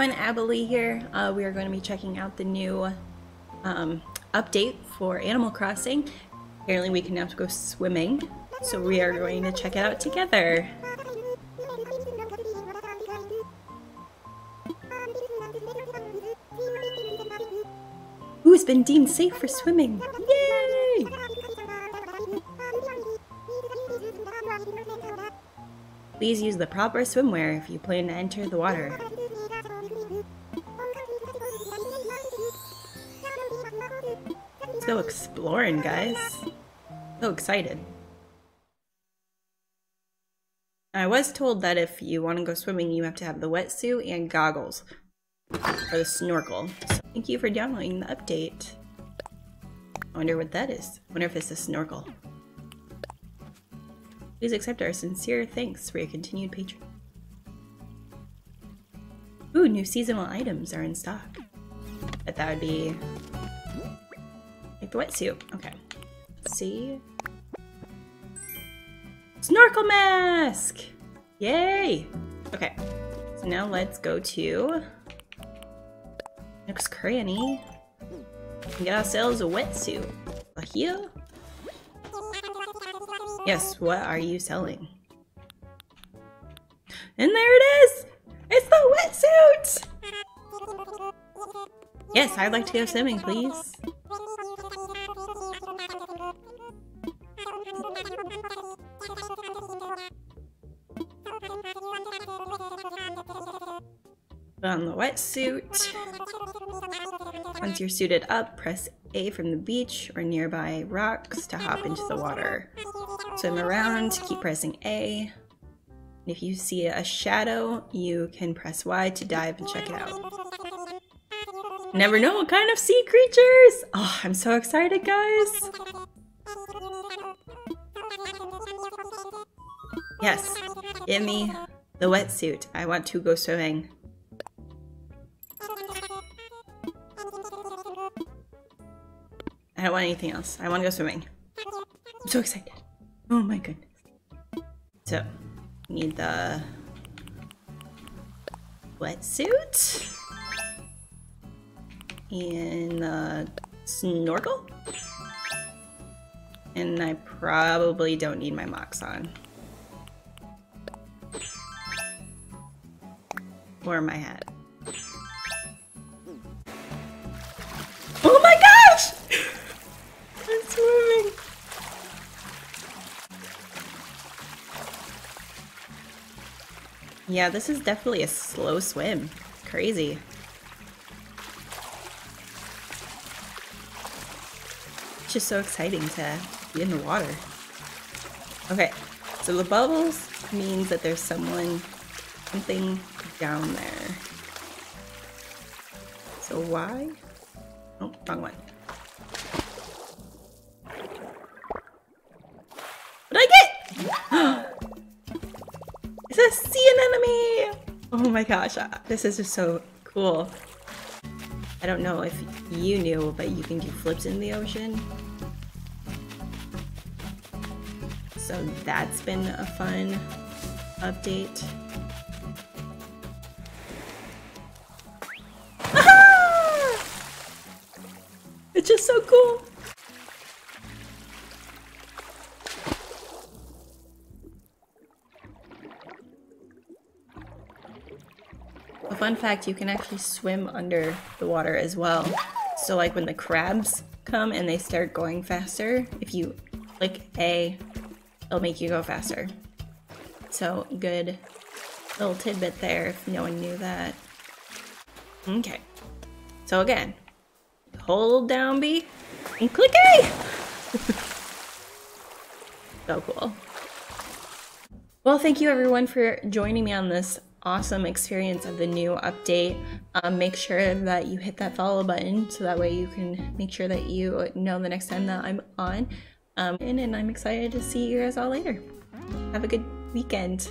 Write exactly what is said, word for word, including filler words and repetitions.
everyone, ABELI here. Uh, we are going to be checking out the new um, update for Animal Crossing. Apparently we can now go swimming, so we are going to check it out together. Ooh, it's been deemed safe for swimming. Yay! Please use the proper swimwear if you plan to enter the water. Let's go exploring, guys. So excited. I was told that if you want to go swimming, you have to have the wetsuit and goggles for the snorkel. So thank you for downloading the update. I wonder what that is. I wonder if it's a snorkel. Please accept our sincere thanks for your continued patronage. Ooh, new seasonal items are in stock. But that would be like the wetsuit. Okay. Let's see. Snorkel mask! Yay! Okay. So now let's go to next cranny and get ourselves a wetsuit. A heel? Yes, what are you selling? And there it is! It's the wetsuit! Yes, I'd like to go swimming, please. Put on the wetsuit. Once you're suited up, press A from the beach or nearby rocks to hop into the water. Swim around, keep pressing A. If you see a shadow, you can press Y to dive and check it out. Never know what kind of sea creatures! Oh, I'm so excited, guys! Yes, give me the wetsuit. I want to go swimming. I don't want anything else. I want to go swimming. I'm so excited. Oh my goodness. So, need the wetsuit and the snorkel. And I probably don't need my mocks on. Or my hat. Oh my gosh! I'm swimming. Yeah, this is definitely a slow swim. Crazy. It's just so exciting to be in the water. Okay, so the bubbles means that there's someone, something down there. So why? Oh, wrong one. What did I get? A sea anemone! Oh my gosh, this is just so cool. I don't know if you knew, but you can do flips in the ocean. So that's been a fun update. Aha! It's just so cool! Fun fact, you can actually swim under the water as well. So like when the crabs come and they start going faster, if you click A, it'll make you go faster. So good little tidbit there if no one knew that. Okay. So again, hold down B and click A! So cool. Well, thank you everyone for joining me on this awesome experience of the new update. Um, make sure that you hit that follow button so that way you can make sure that you know the next time that I'm on. Um, and, and I'm excited to see you guys all later. Have a good weekend.